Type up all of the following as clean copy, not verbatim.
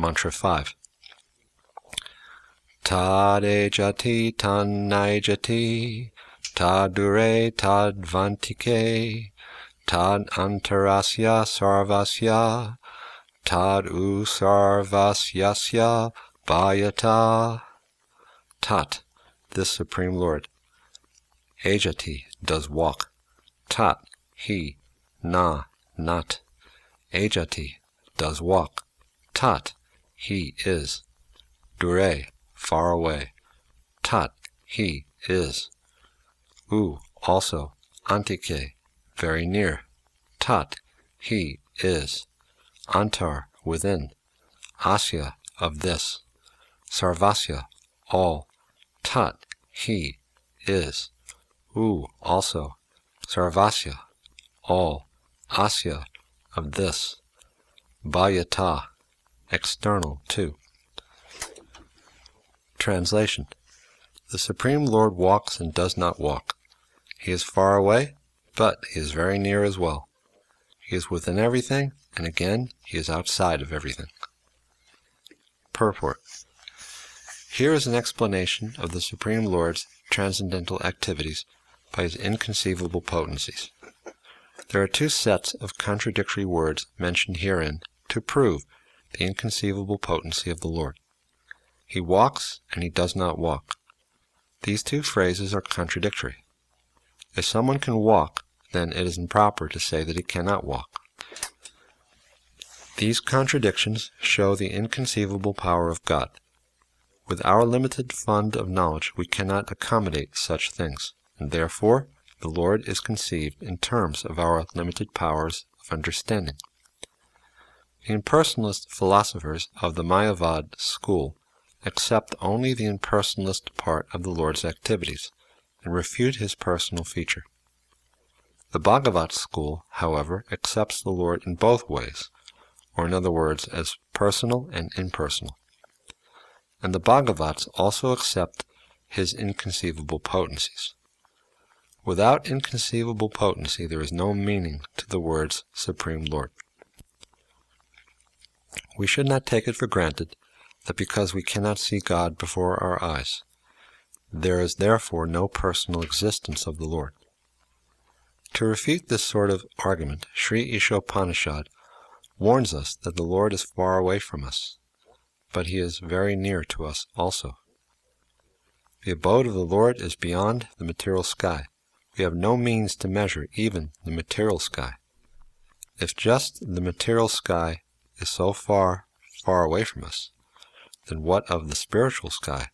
Mantra 5. Tadejati tannayjati tadure tadvantike tad antarasya sarvasya tad u sarvasyasya bhayata. Tat, this Supreme Lord. Ajati, does walk. Tat, he. Na, not. Ajati, does walk. Tat, he is. Dure, far away. Tat, he is. U, also. Antike, very near. Tat, he is. Antar, within. Asya, of this. Sarvasya, all. Tat, he is. U, also. Sarvasya, all. Asya, of this. Bhayata, external too. Translation: the Supreme Lord walks and does not walk. He is far away, but he is very near as well. He is within everything, and again, he is outside of everything. Purport: here is an explanation of the Supreme Lord's transcendental activities by his inconceivable potencies. There are two sets of contradictory words mentioned herein to prove the inconceivable potency of the Lord. He walks and he does not walk. These two phrases are contradictory. If someone can walk, then it is improper to say that he cannot walk. These contradictions show the inconceivable power of God. With our limited fund of knowledge, we cannot accommodate such things, and therefore the Lord is conceived in terms of our limited powers of understanding. The impersonalist philosophers of the Mayavad school accept only the impersonalist part of the Lord's activities and refute his personal feature. The Bhagavat school, however, accepts the Lord in both ways, or in other words, as personal and impersonal. And the Bhagavats also accept his inconceivable potencies. Without inconceivable potency, there is no meaning to the words Supreme Lord. We should not take it for granted that because we cannot see God before our eyes, there is therefore no personal existence of the Lord. To refute this sort of argument, Sri Isopanisad warns us that the Lord is far away from us, but he is very near to us also. The abode of the Lord is beyond the material sky. We have no means to measure even the material sky. If just the material sky is so far, far away from us, then what of the spiritual sky,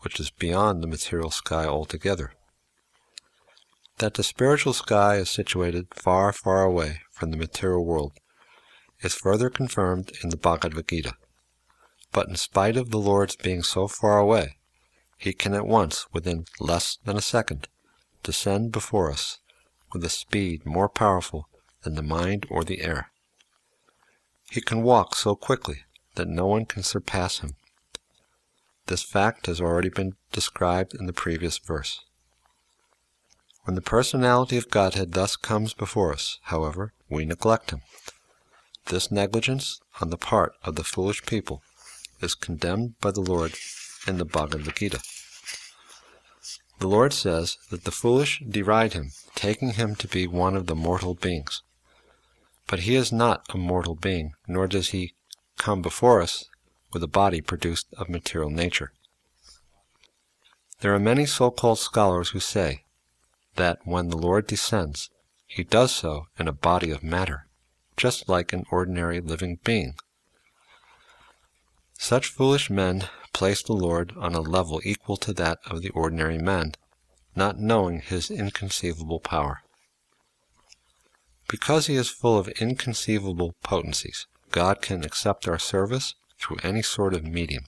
which is beyond the material sky altogether? That the spiritual sky is situated far, far away from the material world is further confirmed in the Bhagavad Gita. But in spite of the Lord's being so far away, he can at once, within less than a second, descend before us with a speed more powerful than the mind or the air. He can walk so quickly that no one can surpass him. This fact has already been described in the previous verse. When the personality of Godhead thus comes before us, however, we neglect him. This negligence on the part of the foolish people is condemned by the Lord in the Bhagavad Gita. The Lord says that the foolish deride him, taking him to be one of the mortal beings. But he is not a mortal being, nor does he come before us with a body produced of material nature. There are many so-called scholars who say that when the Lord descends, he does so in a body of matter, just like an ordinary living being. Such foolish men place the Lord on a level equal to that of the ordinary man, not knowing his inconceivable power. Because he is full of inconceivable potencies, God can accept our service through any sort of medium,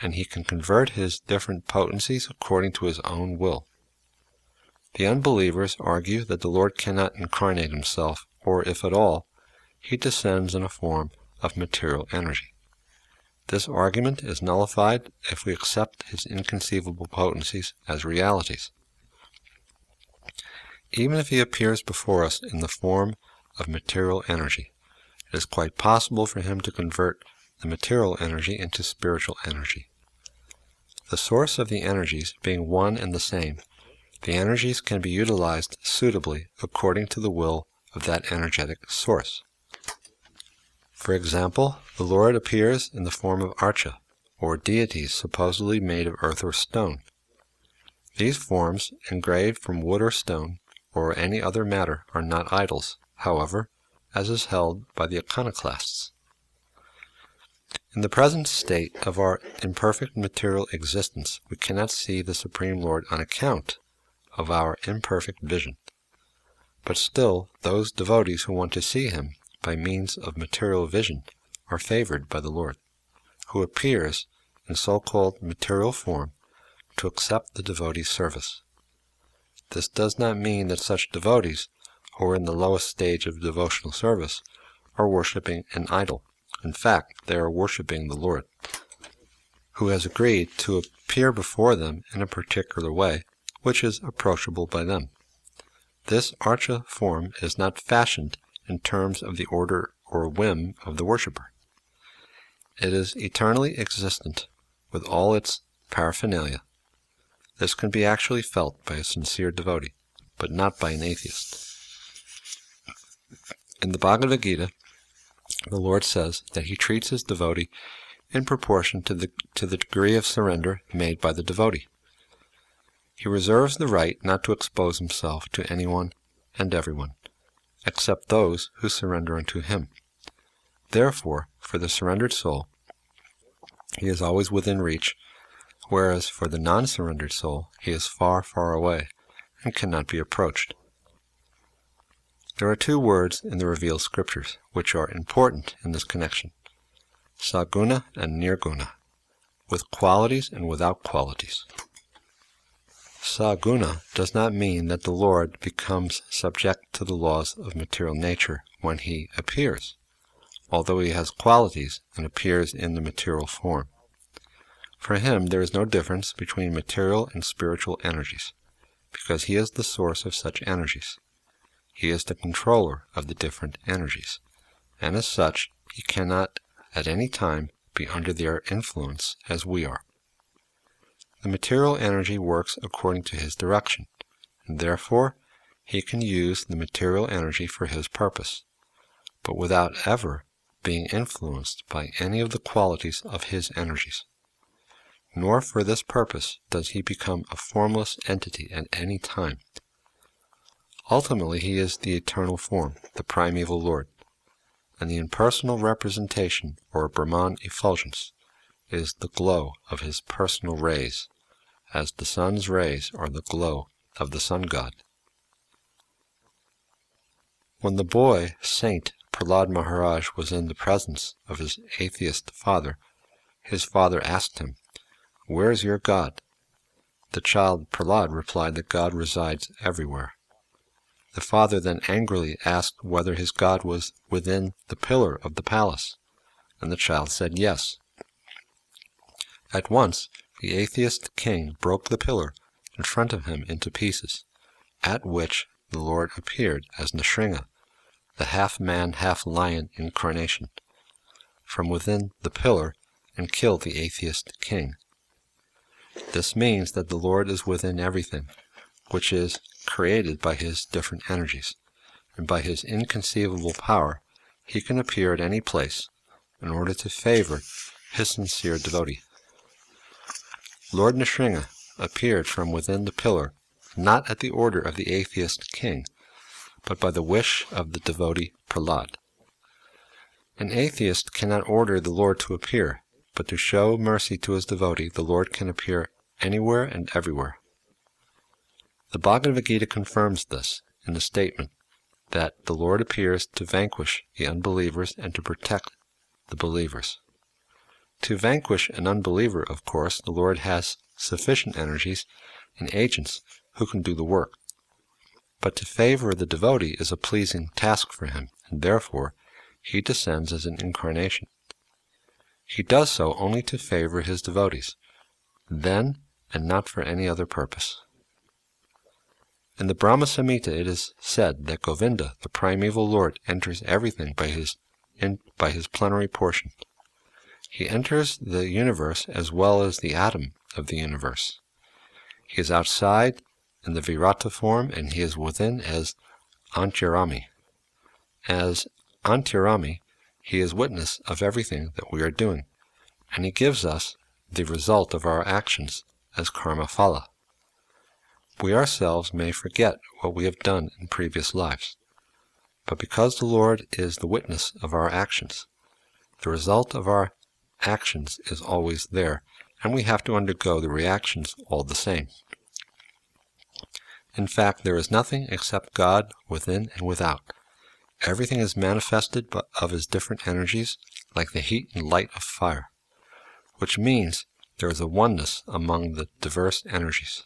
and he can convert his different potencies according to his own will. The unbelievers argue that the Lord cannot incarnate himself, or if at all, he descends in a form of material energy. This argument is nullified if we accept his inconceivable potencies as realities. Even if he appears before us in the form of material energy, it is quite possible for him to convert the material energy into spiritual energy. The source of the energies being one and the same, the energies can be utilized suitably according to the will of that energetic source. For example, the Lord appears in the form of archa, or deities supposedly made of earth or stone. These forms, engraved from wood or stone, or any other matter, are not idols, however, as is held by the iconoclasts. In the present state of our imperfect material existence, we cannot see the Supreme Lord on account of our imperfect vision. But still, those devotees who want to see Him by means of material vision are favored by the Lord, who appears in so-called material form to accept the devotee's service. This does not mean that such devotees, who are in the lowest stage of devotional service, are worshipping an idol. In fact, they are worshipping the Lord, who has agreed to appear before them in a particular way, which is approachable by them. This archa form is not fashioned in terms of the order or whim of the worshipper. It is eternally existent with all its paraphernalia. This can be actually felt by a sincere devotee, but not by an atheist. In the Bhagavad Gita, the Lord says that He treats His devotee in proportion to the degree of surrender made by the devotee. He reserves the right not to expose Himself to anyone and everyone, except those who surrender unto Him. Therefore, for the surrendered soul, He is always within reach, whereas for the non-surrendered soul, He is far, far away and cannot be approached. There are two words in the revealed scriptures which are important in this connection, saguna and nirguna, with qualities and without qualities. Saguna does not mean that the Lord becomes subject to the laws of material nature when He appears, although He has qualities and appears in the material form. For Him there is no difference between material and spiritual energies, because He is the source of such energies. He is the controller of the different energies, and as such, He cannot at any time be under their influence as we are. The material energy works according to His direction, and therefore He can use the material energy for His purpose, but without ever being influenced by any of the qualities of His energies. Nor for this purpose does He become a formless entity at any time. Ultimately, He is the eternal form, the primeval Lord, and the impersonal representation, or Brahman effulgence, is the glow of His personal rays, as the sun's rays are the glow of the sun god. When the boy, Saint Prahlad Maharaj, was in the presence of his atheist father, his father asked him, "Where is your God?" The child Prahlad replied that God resides everywhere. The father then angrily asked whether his God was within the pillar of the palace, and the child said yes. At once the atheist king broke the pillar in front of him into pieces, at which the Lord appeared as Narasimha, the half-man, half-lion incarnation, from within the pillar and killed the atheist king. This means that the Lord is within everything, which is created by His different energies, and by His inconceivable power He can appear at any place in order to favor His sincere devotee. Lord Narasimha appeared from within the pillar, not at the order of the atheist king, but by the wish of the devotee Prahlad. An atheist cannot order the Lord to appear, but to show mercy to his devotee, the Lord can appear anywhere and everywhere. The Bhagavad Gita confirms this in the statement that the Lord appears to vanquish the unbelievers and to protect the believers. To vanquish an unbeliever, of course, the Lord has sufficient energies and agents who can do the work. But to favor the devotee is a pleasing task for Him, and therefore He descends as an incarnation. He does so only to favor His devotees, then and not for any other purpose. In the Brahma-samhita it is said that Govinda, the primeval Lord, enters everything by his plenary portion. He enters the universe as well as the atom of the universe. He is outside in the Virata form, and he is within as Antyarami. As Antyarami, he is witness of everything that we are doing, and he gives us the result of our actions as karma-phala. We ourselves may forget what we have done in previous lives, but because the Lord is the witness of our actions, the result of our actions is always there, and we have to undergo the reactions all the same. In fact, there is nothing except God within and without. Everything is manifested of his different energies, like the heat and light of fire, which means there is a oneness among the diverse energies.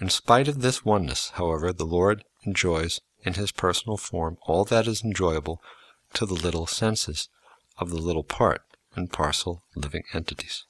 In spite of this oneness, however, the Lord enjoys in his personal form all that is enjoyable to the little senses of the little part and parcel living entities.